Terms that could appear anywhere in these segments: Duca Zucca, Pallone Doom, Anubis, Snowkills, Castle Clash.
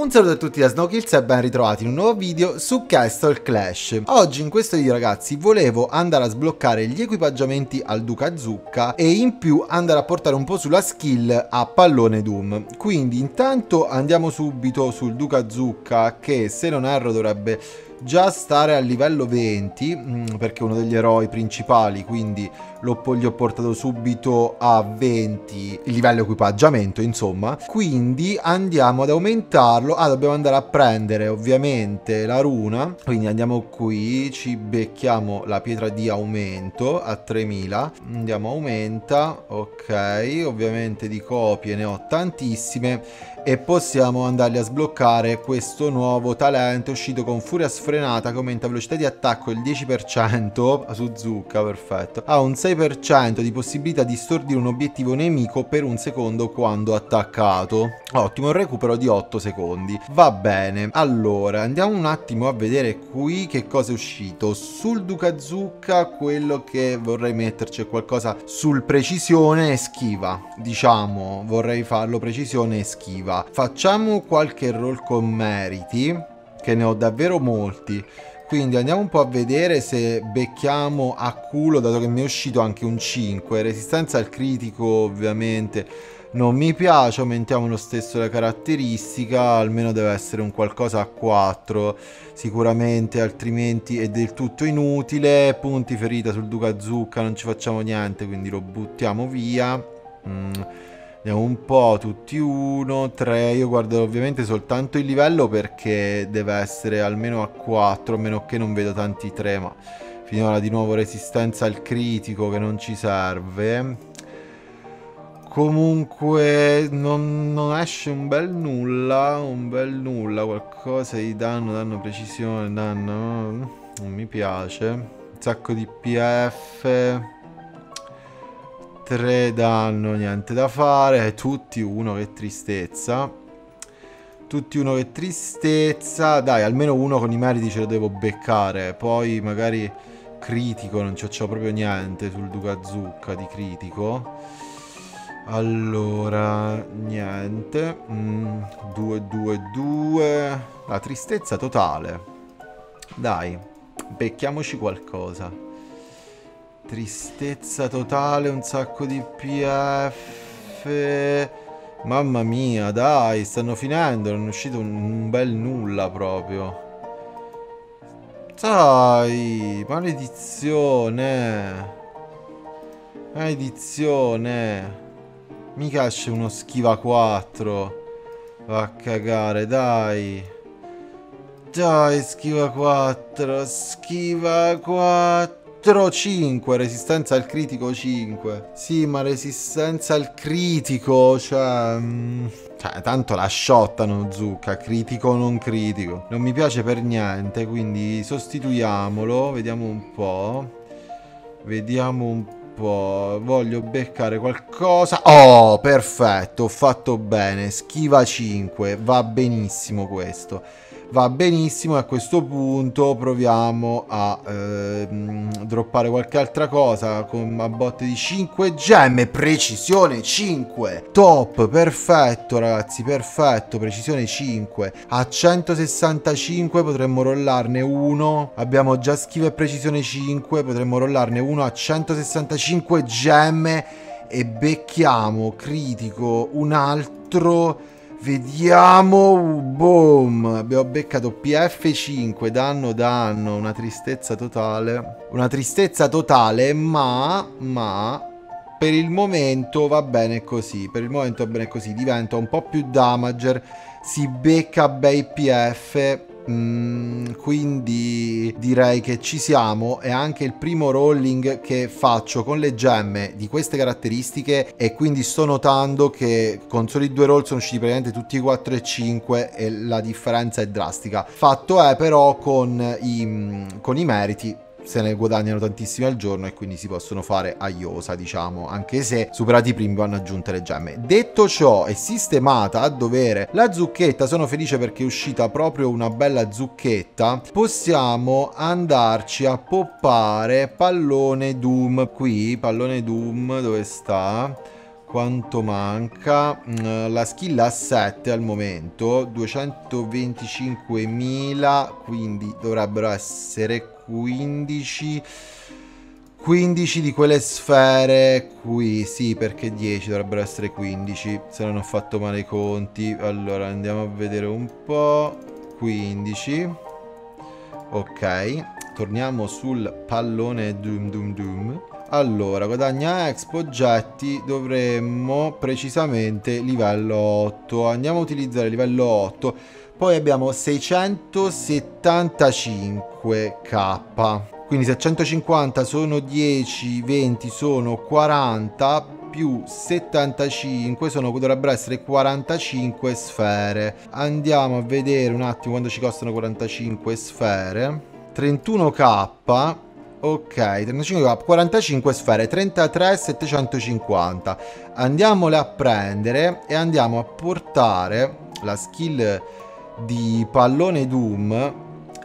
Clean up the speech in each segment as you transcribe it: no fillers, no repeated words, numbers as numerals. Un saluto a tutti da Snowkills e ben ritrovati in un nuovo video su Castle Clash. Oggi in questo video ragazzi volevo andare a sbloccare gli equipaggiamenti al Duca Zucca e in più andare a portare un po' sulla skill a Pallone Doom. Quindi intanto andiamo subito sul Duca Zucca, che se non erro dovrebbe già stare a livello 20 perché è uno degli eroi principali, quindi gli ho portato subito a 20 il livello equipaggiamento, insomma. Quindi andiamo ad aumentarlo. Dobbiamo andare a prendere ovviamente la runa, quindi andiamo qui, ci becchiamo la pietra di aumento a 3000, andiamo aumenta, ok, ovviamente di copie ne ho tantissime e possiamo andarli a sbloccare questo nuovo talento uscito con furia sfrenata, che aumenta velocità di attacco il 10% su Zucca, perfetto. Ha un 6% di possibilità di stordire un obiettivo nemico per un secondo quando attaccato. Ottimo, recupero di 8 secondi. Va bene, allora andiamo un attimo a vedere qui che cosa è uscito. Sul Duca Zucca quello che vorrei metterci è qualcosa sul precisione e schiva. Diciamo, vorrei farlo precisione e schiva. Facciamo qualche roll con meriti, che ne ho davvero molti. Quindi andiamo un po' a vedere se becchiamo a culo, dato che mi è uscito anche un 5. Resistenza al critico ovviamente non mi piace, aumentiamo lo stesso la caratteristica, almeno deve essere un qualcosa a 4 sicuramente, altrimenti è del tutto inutile. Punti ferita sul Duca Zucca non ci facciamo niente, quindi lo buttiamo via. Andiamo un po', tutti 1, 3, io guardo ovviamente soltanto il livello perché deve essere almeno a 4, a meno che non vedo tanti 3, ma finora di nuovo resistenza al critico che non ci serve. Comunque non esce un bel nulla, qualcosa di danno precisione, danno, non mi piace, un sacco di PF... 3 danno, niente da fare, tutti uno che tristezza, dai, almeno uno con i meriti ce lo devo beccare, poi magari critico, non c'ho proprio niente sul Duca Zucca di critico, allora niente, 2, 2, 2, la tristezza totale, dai, becchiamoci qualcosa. Tristezza totale, un sacco di PF. Mamma mia, dai, stanno finendo. Non è uscito un bel nulla proprio. Dai, maledizione. Maledizione. Mica esce uno schiva 4. Va a cagare, dai. Dai, schiva 4. Schiva 4. 5, resistenza al critico 5. Sì, ma resistenza al critico, cioè tanto la sciottano Zucca, critico non critico, non mi piace per niente, quindi sostituiamolo, vediamo un po', voglio beccare qualcosa. Oh, perfetto, ho fatto bene, schiva 5, va benissimo questo. Va benissimo, a questo punto proviamo a droppare qualche altra cosa a botte di 5 gemme, precisione 5, top, perfetto ragazzi, perfetto, precisione 5, a 165 potremmo rollarne uno, abbiamo già schiva e precisione 5, potremmo rollarne uno a 165 gemme e becchiamo critico un altro... Vediamo, boom, abbiamo beccato PF5, danno, una tristezza totale, ma per il momento va bene così, diventa un po' più damager, si becca bei PF, quindi direi che ci siamo. È anche il primo rolling che faccio con le gemme di queste caratteristiche e quindi sto notando che con soli 2 roll sono usciti praticamente tutti i 4 e 5 e la differenza è drastica. Fatto è però con i meriti se ne guadagnano tantissimi al giorno e quindi si possono fare a iosa, diciamo, anche se superati i primi vanno aggiunte le gemme. Detto ciò, è sistemata a dovere la zucchetta, sono felice perché è uscita proprio una bella zucchetta. Possiamo andarci a poppare Pallone Doom qui, Pallone Doom dove sta? quanto manca. La skill a 7 al momento, 225.000, quindi dovrebbero essere 15 di quelle sfere qui, sì, perché 10 dovrebbero essere 15, se non ho fatto male i conti. Allora andiamo a vedere un po', 15, ok, torniamo sul pallone Doom. Allora, guadagna Expo oggetti, dovremmo precisamente livello 8, andiamo a utilizzare livello 8, poi abbiamo 675k, quindi 750 sono 10, 20 sono 40, più 75 dovrebbero essere 45 sfere. Andiamo a vedere un attimo quando ci costano 45 sfere, 31k, ok, 35k, 45 sfere, 33.750. Andiamole a prendere e andiamo a portare la skill di pallone Doom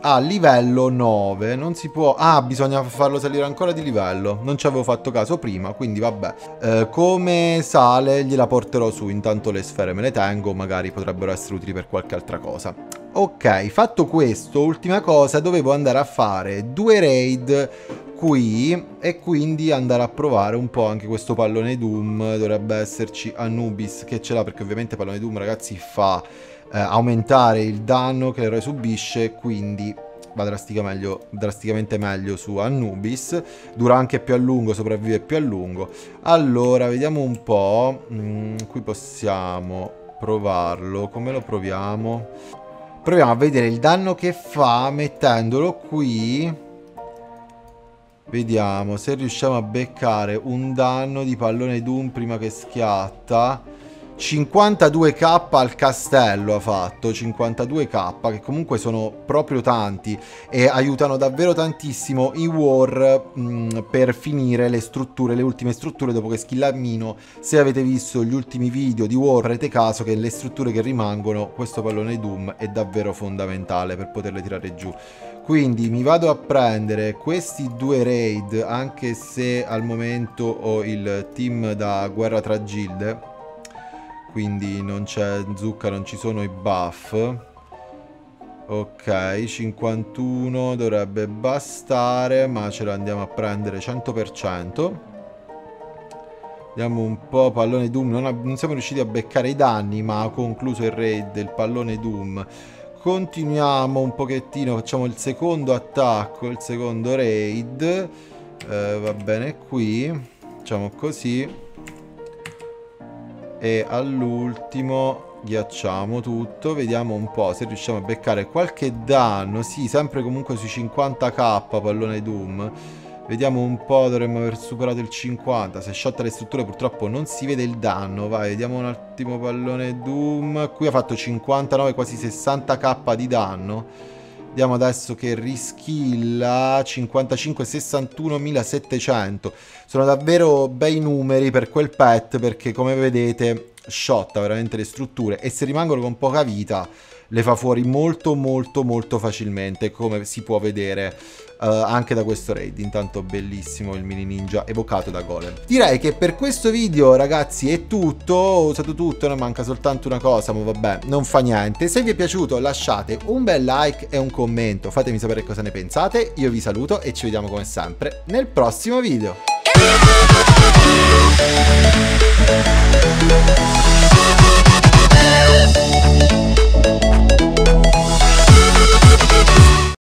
a livello 9. Non si può, bisogna farlo salire ancora di livello, non ci avevo fatto caso prima, quindi vabbè, come sale gliela porterò su, intanto le sfere me le tengo, magari potrebbero essere utili per qualche altra cosa. Ok, fatto questo, ultima cosa, dovevo andare a fare 2 raid qui e quindi andare a provare un po' anche questo pallone Doom. Dovrebbe esserci Anubis che ce l'ha, perché ovviamente pallone Doom, ragazzi, fa aumentare il danno che l'eroe subisce, quindi va drasticamente meglio su Anubis, dura anche più a lungo, sopravvive più a lungo. Allora vediamo un po', qui possiamo provarlo, come lo proviamo? Proviamo a vedere il danno che fa mettendolo qui, vediamo se riusciamo a beccare un danno di pallone Doom prima che schiatta. 52k al castello ha fatto, 52k, che comunque sono proprio tanti e aiutano davvero tantissimo i war per finire le strutture, le ultime strutture dopo che skillamino. Se avete visto gli ultimi video di war avrete caso che le strutture che rimangono, questo pallone Doom è davvero fondamentale per poterle tirare giù. Quindi mi vado a prendere questi 2 raid, anche se al momento ho il team da guerra tra gilde, quindi non c'è Zucca, non ci sono i buff. Ok, 51 dovrebbe bastare, ma ce la andiamo a prendere 100%. Vediamo un po', pallone Doom, non siamo riusciti a beccare i danni, ma ho concluso il raid del pallone Doom. Continuiamo un pochettino, facciamo il secondo attacco, il secondo raid, va bene qui, facciamo così. E all'ultimo ghiacciamo tutto, vediamo un po' se riusciamo a beccare qualche danno. Sì, sempre comunque sui 50k pallone Doom. Vediamo un po', dovremmo aver superato il 50. Se sciotta le strutture purtroppo non si vede il danno. Vai, vediamo un attimo pallone Doom. Qui ha fatto 59, quasi 60k di danno. Vediamo adesso che rischilla, 55, 61.700. Sono davvero bei numeri per quel pet, perché come vedete sciotta veramente le strutture e se rimangono con poca vita le fa fuori molto facilmente, come si può vedere anche da questo raid. Intanto bellissimo il mini ninja evocato da Golem. Direi che per questo video, ragazzi, è tutto, ho usato tutto, ne manca soltanto una cosa, ma vabbè, non fa niente. Se vi è piaciuto lasciate un bel like e un commento, fatemi sapere cosa ne pensate, io vi saluto e ci vediamo come sempre nel prossimo video.